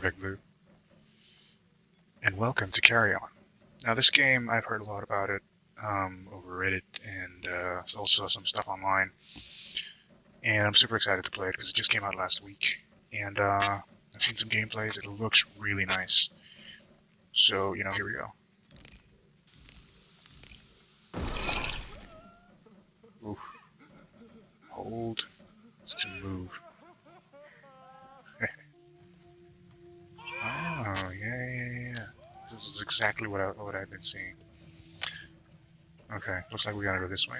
Vic Vu, and welcome to Carrion. Now this game, I've heard a lot about it over Reddit and also some stuff online, and I'm super excited to play it because it just came out last week, and I've seen some gameplays. It looks really nice, so you know, here we go. Oof. Hold to move. Oh, yeah. This is exactly what I've been seeing. Okay, looks like we gotta go this way.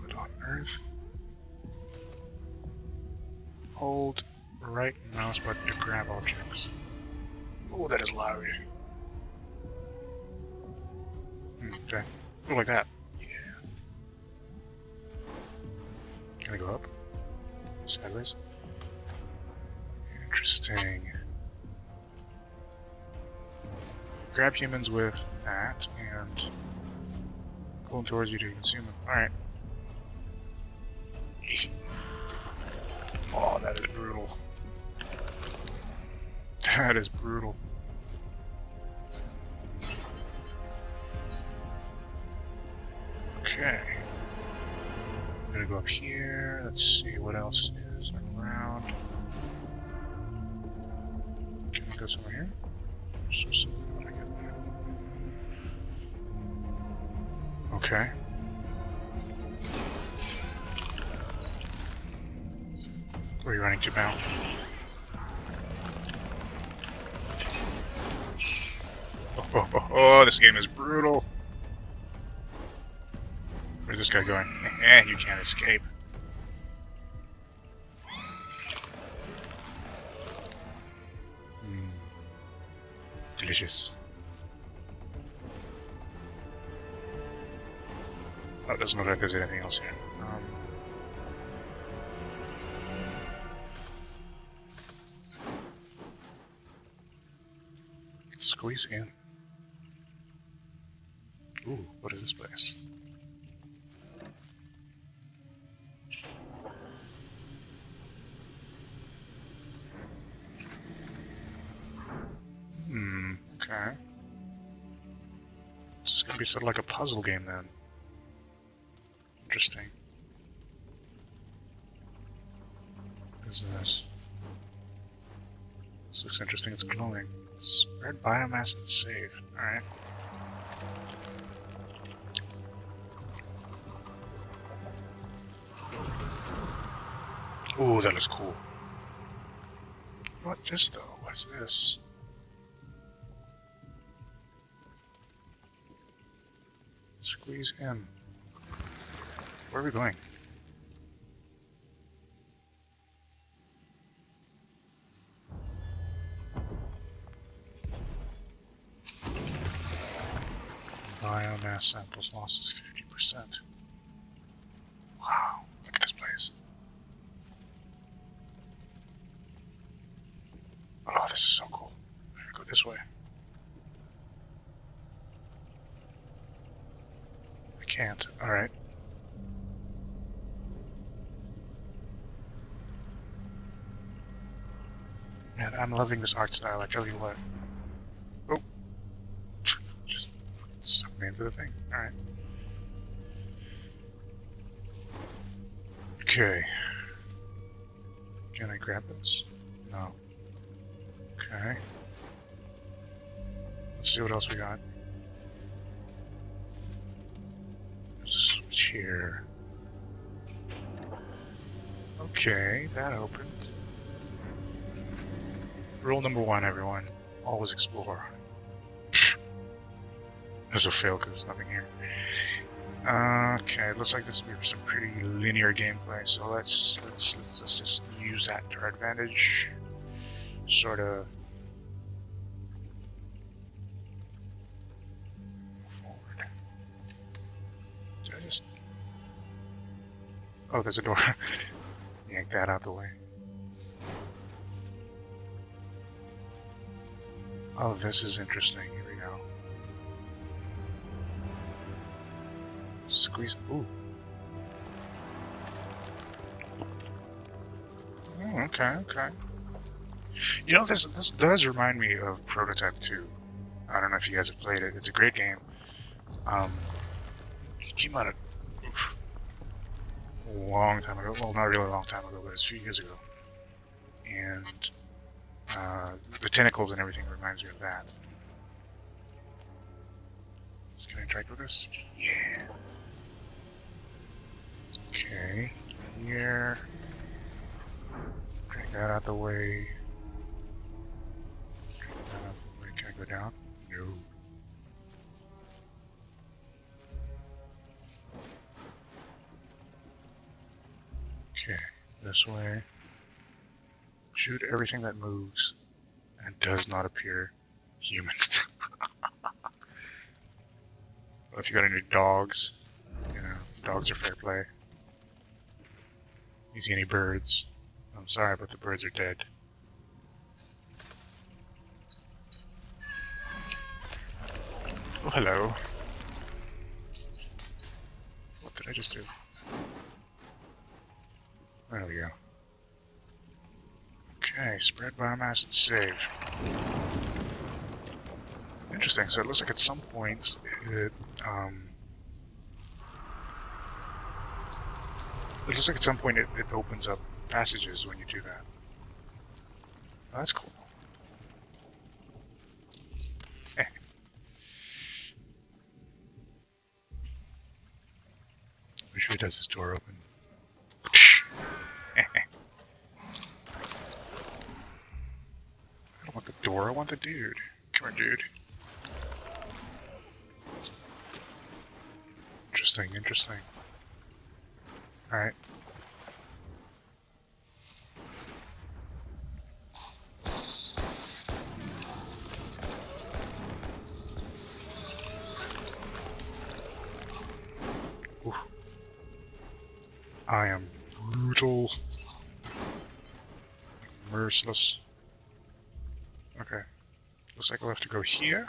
What on earth? Hold right mouse button to grab objects. Oh, that is loud. Okay. Oh, like that. Can I go up? Sideways? Interesting. Grab humans with that and pull them towards you to consume them. Alright. Oh, that is brutal. That is brutal. Okay. I'm gonna go up here, let's see what else is around. Can we go somewhere here? So when I get there. Okay. Where are you running to now? Oh, this game is brutal. Where's this guy going? Eh, you can't escape. Delicious. Oh, it doesn't look like there's anything else here. Squeeze in. Ooh, what is this place? Okay. This is gonna be sort of like a puzzle game then. Interesting. What is this? This looks interesting, it's glowing. Spread biomass and save. Alright. Ooh, that looks cool. What's this though? What's this? Squeeze in. Where are we going? Biomass samples lost is 50%. Wow, look at this place. Oh, this is so cool. I'm gonna go this way. Can't. Alright. Man, I'm loving this art style, I tell you what. Oh! Just suck me into the thing. Alright. Okay. Can I grab this? No. Okay. Let's see what else we got. There's a switch here. Okay, that opened. Rule number one, everyone. Always explore. This will fail because there's nothing here. Okay, looks like this will be some pretty linear gameplay, so let's just use that to our advantage. Sort of. Oh, there's a door. Yank that out the way. Oh, this is interesting. Here we go. Squeeze. Ooh. Oh, okay, okay. You know, this does remind me of Prototype 2. I don't know if you guys have played it. It's a great game. It came out a long time ago. Well, not really a long time ago, but it was a few years ago. And the tentacles and everything reminds me of that. Can I interact with this? Yeah. Okay. Here. Drag that out the way. Drag that out the way. Can I go down? No. Okay. This way. Shoot everything that moves and does not appear human. If you got any dogs, you know, dogs are fair play. You see any birds? I'm sorry, but the birds are dead. Oh, hello. What did I just do? There we go. Okay, spread biomass and save. Interesting, so it looks like at some points it opens up passages when you do that. Oh, that's cool. Eh. Wish it does this door open. I don't want the door, I want the dude. Come here, dude. Interesting, interesting. Alright. Oof. I am brutal. Merciless. Okay. Looks like we'll have to go here.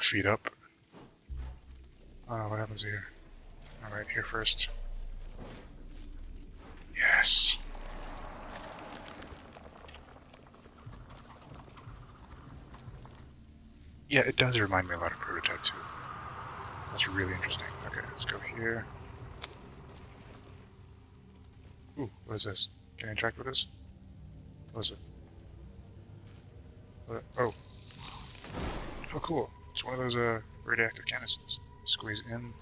Feet up. What happens here? Alright, here first. Yes! Yeah, it does remind me a lot of Prototype 2. That's really interesting. Okay, let's go here. Ooh, what is this? Can I interact with this? What is it? What? Oh. Oh, cool. It's one of those radioactive canisters. Squeeze in.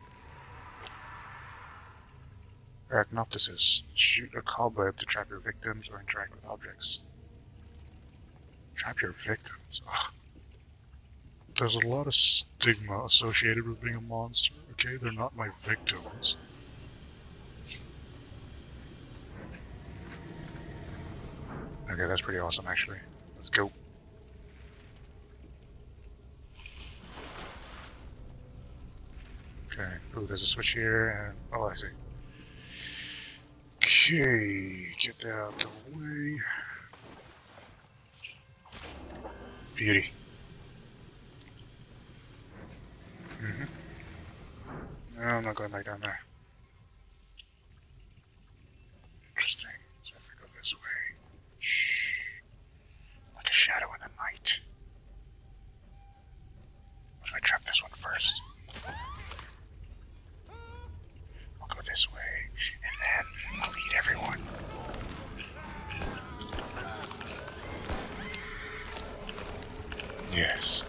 Arachnoptosis. Shoot a cobweb to trap your victims or interact with objects. Trap your victims? Ugh. There's a lot of stigma associated with being a monster, okay? They're not my victims. Okay, that's pretty awesome, actually. Let's go. Okay. Ooh, there's a switch here, and oh, I see. Okay, get that out of the way. Beauty. Mm-hmm. No, I'm not going back down there. Interesting. So if I go this way, shh, like a shadow in the night. What if I trap this one first? This way, and then I'll eat everyone. Yes.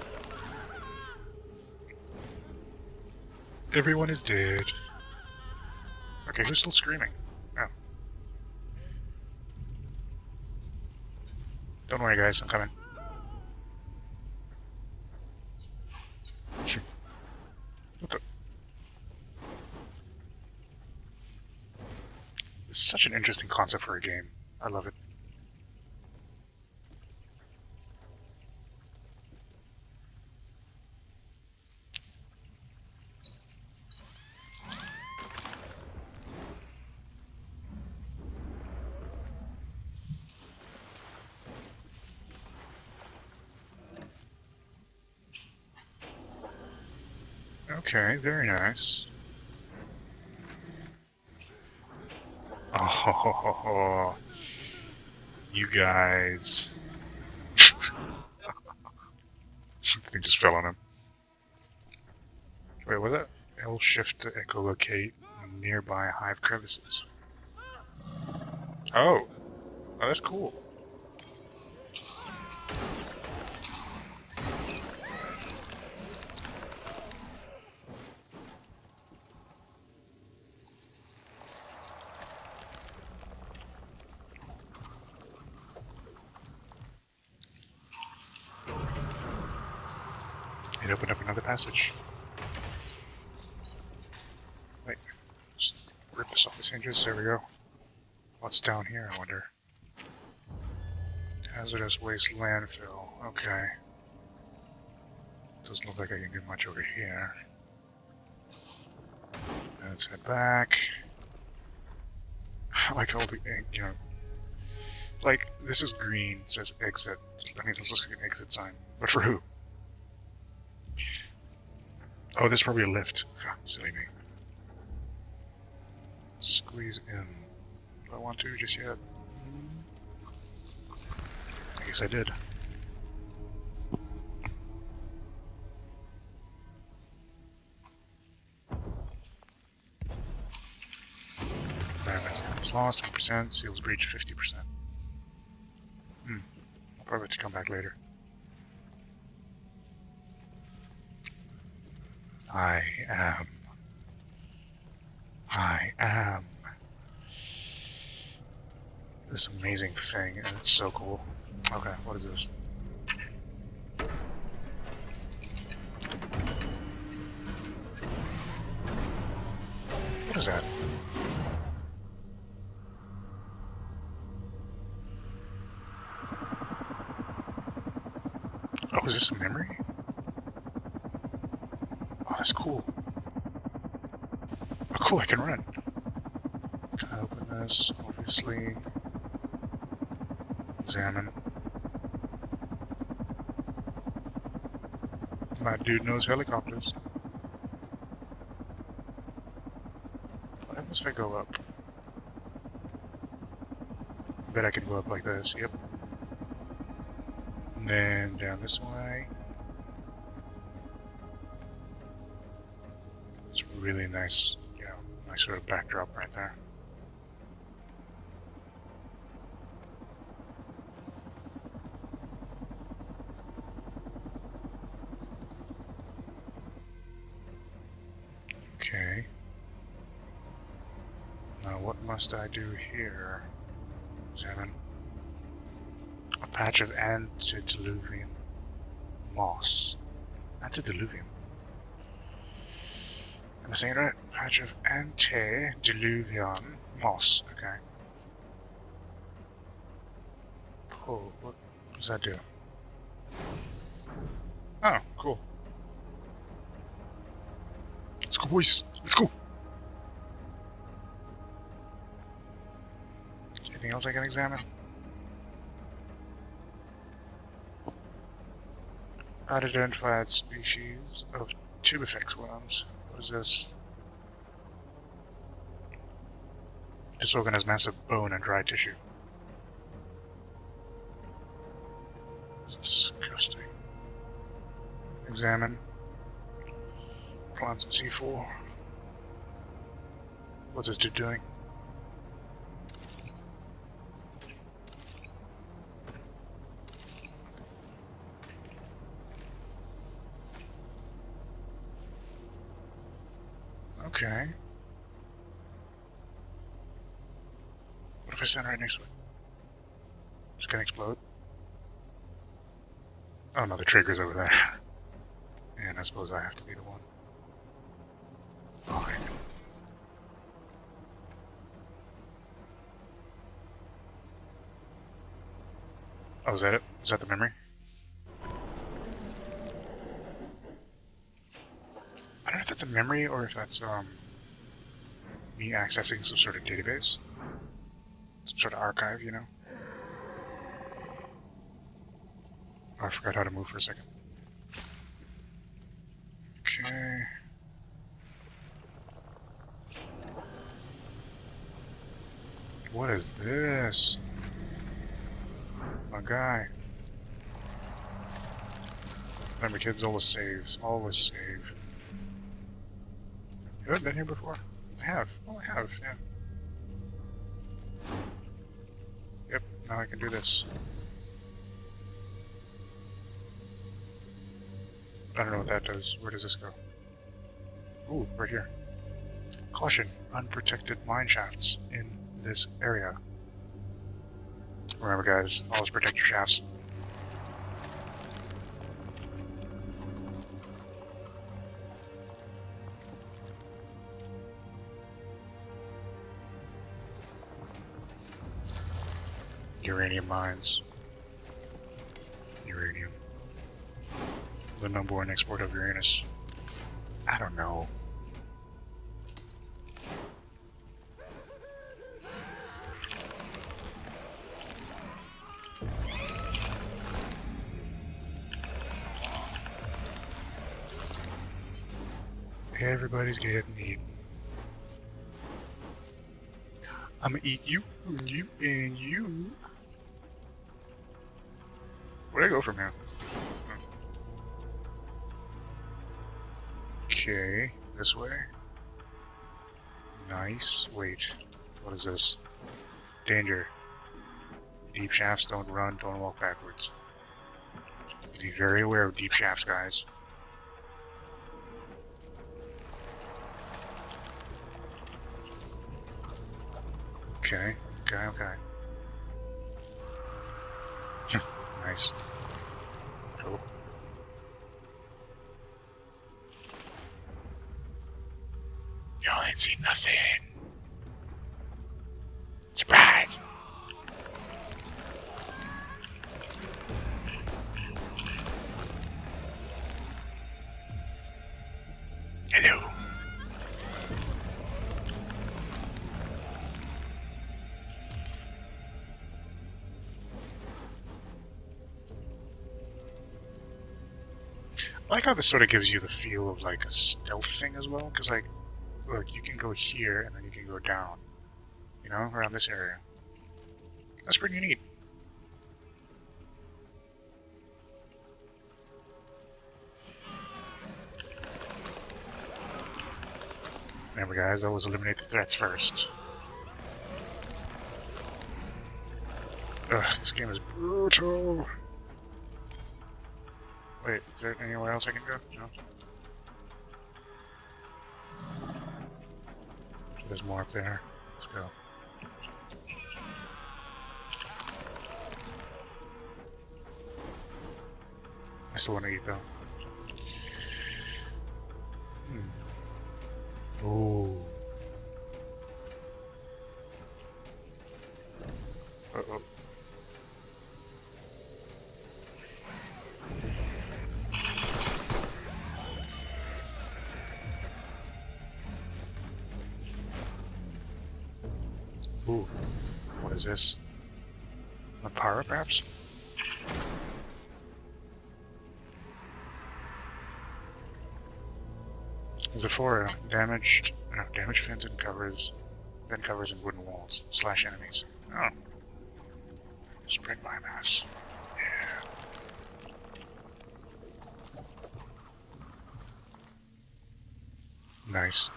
Everyone is dead. Okay, who's still screaming? Oh. Don't worry, guys, I'm coming. Such an interesting concept for a game. I love it. Okay, very nice. Oh, you guys. Something just fell on him. Wait, was that L shift to echolocate nearby hive crevices? Oh. Oh, that's cool. It opened up another passage. Wait, just rip this off the hinges. There we go. What's down here, I wonder? Hazardous waste landfill. Okay. Doesn't look like I can do much over here. Let's head back. I like all the, you know, like this is green. It says exit. I mean, this looks like an exit sign, but for who? Oh, there's probably a lift. Silly me. Squeeze in. Do I want to just yet? I guess I did. Environment samples lost, 1%. Seals breach, 50%. I'll probably have to come back later. I am this amazing thing, and it's so cool. Okay, what is this? What is that? Oh, is this a memory? That's cool. Oh, cool, I can run. Can I open this? Obviously. Examine. My dude knows helicopters. What happens if I go up? I bet I can go up like this, yep. And then down this way. Really nice, you know, nice sort of backdrop right there. Okay. Now what must I do here? Zenon. A patch of antediluvian moss. Antediluvian. I'm saying right, patch of antediluvian moss. Okay. Cool. What does that do? Oh, cool. Let's go, boys. Let's go. Anything else I can examine? Unidentified species of tubifex worms. What is this? This organ has massive bone and dry tissue. It's disgusting. Examine. Plants in C4. What's this dude doing? Okay. What if I stand right next to it? It's gonna explode. Oh no, the trigger's over there. And I suppose I have to be the one. Fine. Oh, is that it? Is that the memory? I don't know if that's a memory or if that's me accessing some sort of database, some sort of archive, you know. Oh, I forgot how to move for a second. Okay, What is this? My guy. Remember kids, always saves. Always save. Have I been here before? I have. Oh, I have, yeah. Yep, now I can do this. I don't know what that does. Where does this go? Ooh, right here. Caution, unprotected mine shafts in this area. Remember guys, always protect your shafts. Uranium mines. Uranium. The number one export of Uranus. I don't know. Everybody's getting eaten. I'm gonna eat you, and you, and you. Where'd I go from here? Okay, this way. Nice. Wait, what is this? Danger. Deep shafts, don't run, don't walk backwards. Be very aware of deep shafts, guys. Okay, okay, okay. Nice. Cool. Y'all ain't seen nothing. Surprise! Hello. I like how this sort of gives you the feel of like a stealth thing as well, because like, look, you can go here and then you can go down, you know, around this area. That's pretty neat. Remember guys, always eliminate the threats first. Ugh, this game is brutal. Wait, is there anywhere else I can go? No. There's more up there. Let's go. I still want to eat though. Hmm. Ooh. Uh-oh. Ooh, what is this? A power, perhaps? Zephora, damaged. No, damage fins and covers. Then covers and wooden walls. Slash enemies. Oh. Spread biomass. Yeah. Nice.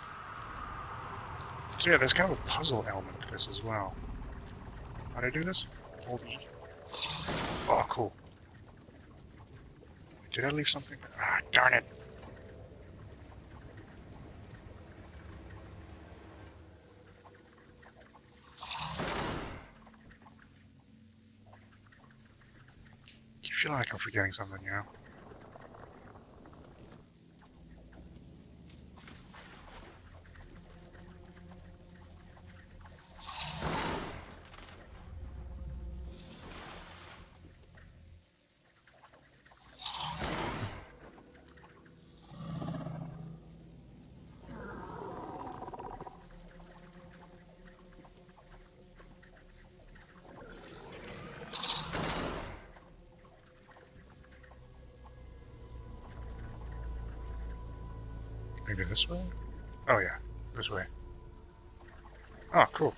So yeah, there's kind of a puzzle element to this as well. How do I do this? Hold E. Oh, cool. Did I leave something? Ah, darn it. I keep feeling like I'm forgetting something, you know? Maybe this way? Oh yeah, this way. Oh, cool.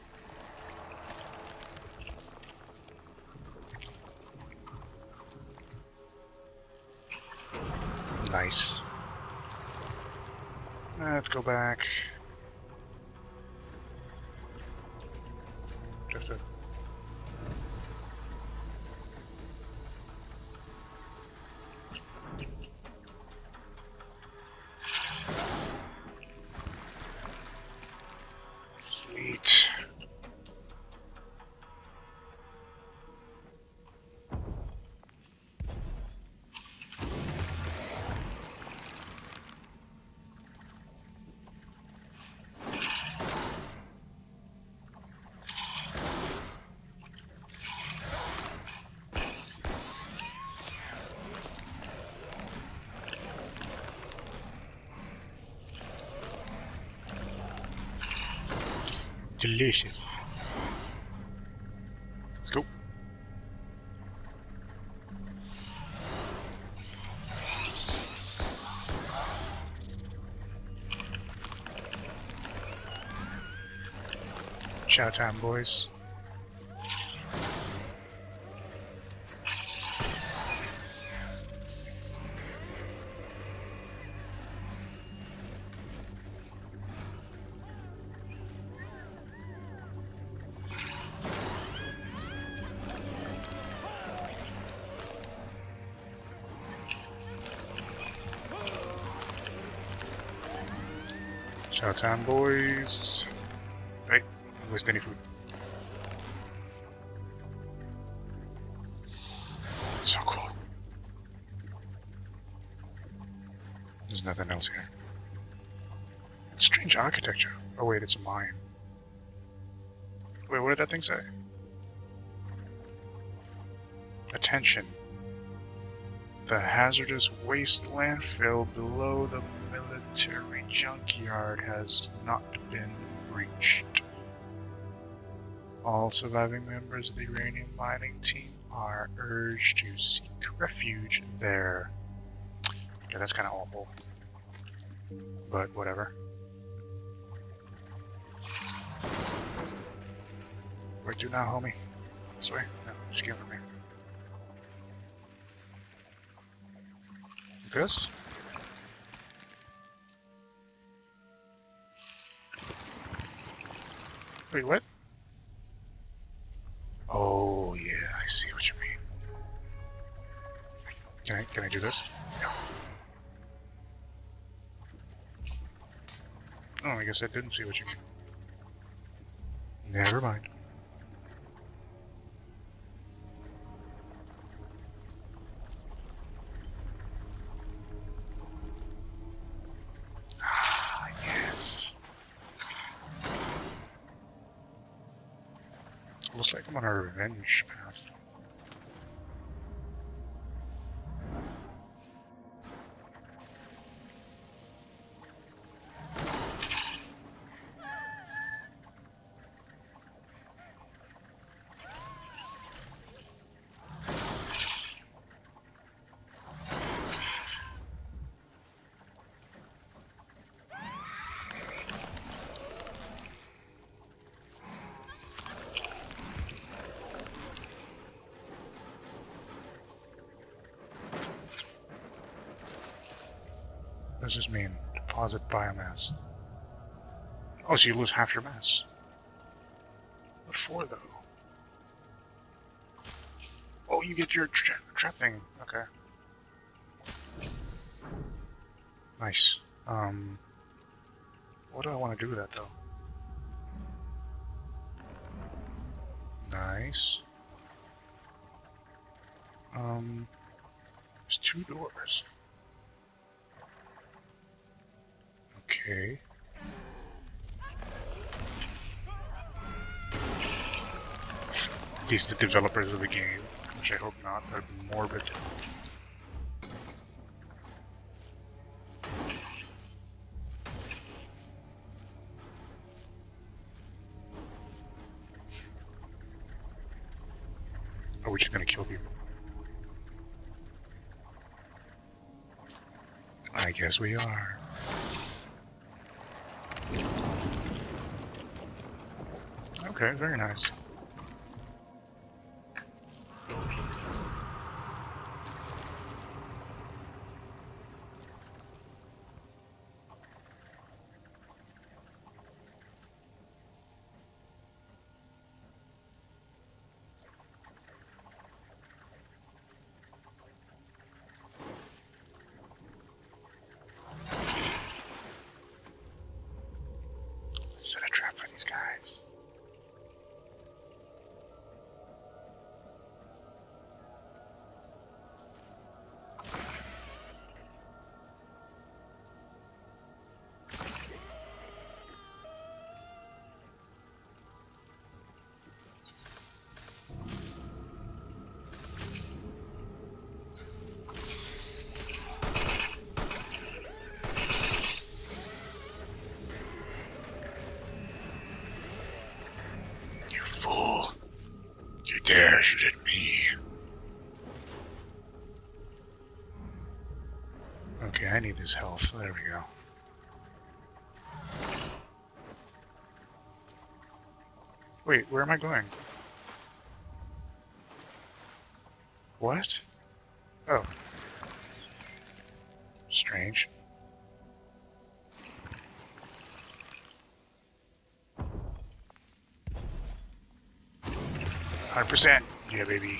Nice. Let's go back. Just a... Sweet. Delicious. Let's go. Chow time, boys. Chow time, boys. Hey, don't waste any food. It's so cool. There's nothing else here. It's strange architecture. Oh wait, it's a mine. Wait, what did that thing say? Attention. The hazardous waste landfill below the military junkyard has not been breached. All surviving members of the uranium mining team are urged to seek refuge there. Okay, that's kind of awful, but whatever. Where to now, homie? This way? No, just give it to me. Like this? Wait, what? Oh yeah, I see what you mean. Can I do this? No. Oh, I guess I didn't see what you mean. Never mind. Looks like I'm on a revenge path. What does this mean? Deposit biomass. Oh, so you lose half your mass. What for, though? Oh, you get your trap thing. Okay. Nice. What do I want to do with that, though? Nice. There's two doors. Okay. These are the developers of the game, which I hope not, that'd be morbid. Are we just gonna kill people? I guess we are. Okay, very nice. set a trap for these guys. I need his health. There we go. Wait, where am I going? What? Oh. Strange. "100%. Yeah, baby.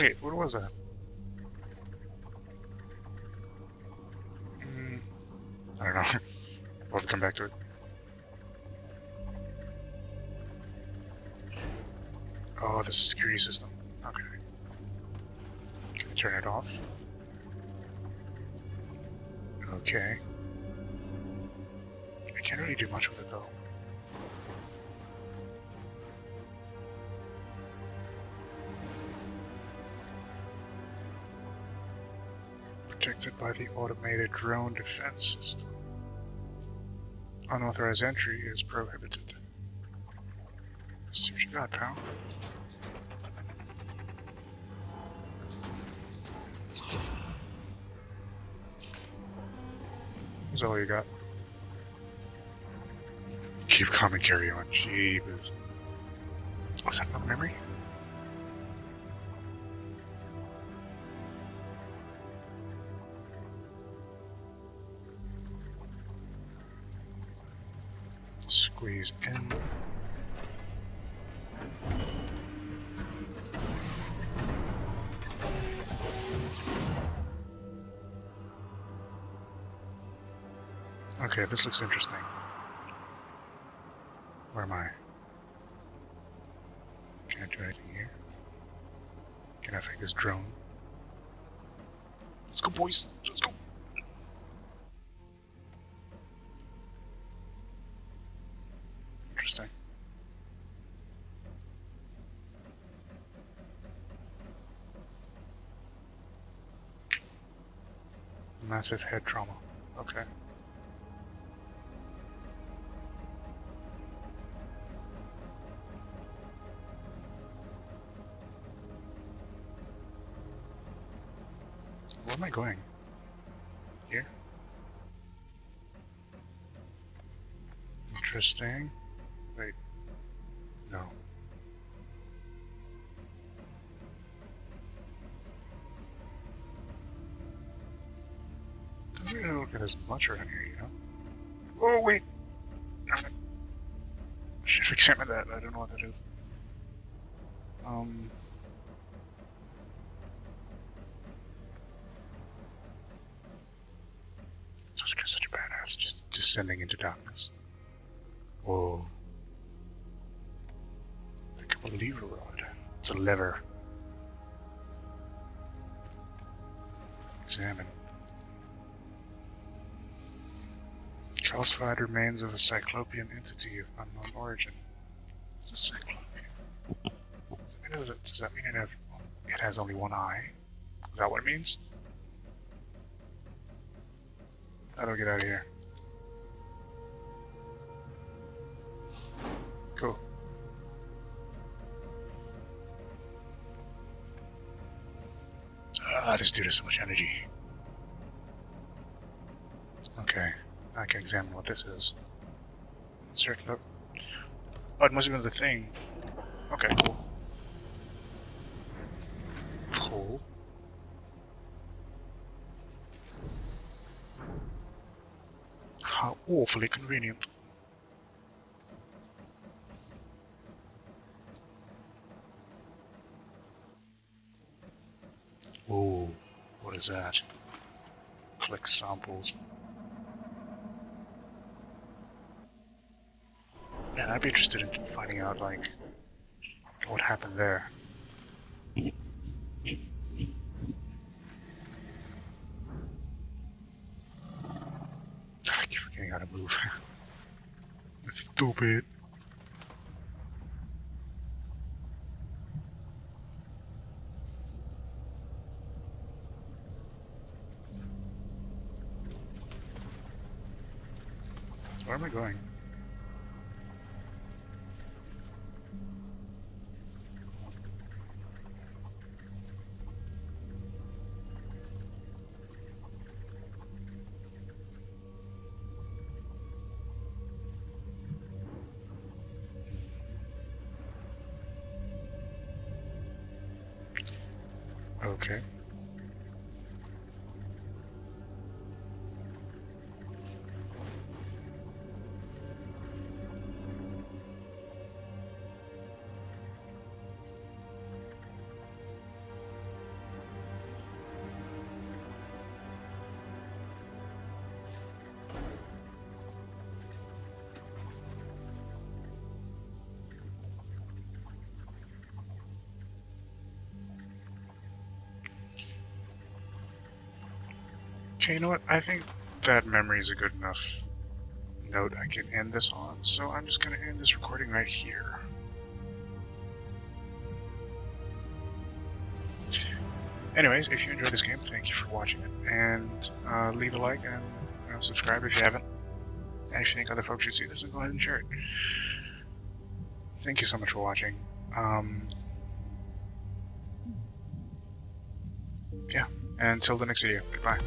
Wait, what was that? I don't know. I'll have to come back to it. Oh, the security system. Okay. Can I turn it off? Okay. I can't really do much with it though. Protected by the automated drone defense system. Unauthorized entry is prohibited. See what you got, pal. That's all you got. Keep calm and carry on. Jeebus. Was that another memory? Squeeze in. Okay, this looks interesting. Where am I? Can I do anything here? Can I fake this drone? Let's go, boys! Let's go! Interesting. Massive head trauma. Okay. Where am I going? Here? Interesting. Wait, no. Don't really look at this much around here, you know? Oh, wait! I should have examined that, I don't know what that is. I was such a badass, just descending into darkness. Whoa. Lever rod. It's a lever. Examine. Calcified remains of a cyclopean entity of unknown origin. It's a cyclopean. Does that mean it has only one eye? Is that what it means? How do I get out of here? Cool. This dude has so much energy. Okay, I I can examine what this is. Circular. Oh, it must have been the thing. Okay, cool. Cool. How awfully convenient. Ooh, what is that? Collect samples. Man, I'd be interested in finding out, like, what happened there. I keep forgetting how to move. It's stupid. Where am I going? Okay. You know what? I think that memory is a good enough note I can end this on, so I'm just going to end this recording right here. Anyways, if you enjoyed this game, thank you for watching it, and leave a like and subscribe if you haven't. And if you think other folks should see this, then go ahead and share it. Thank you so much for watching. Yeah, and until the next video, goodbye.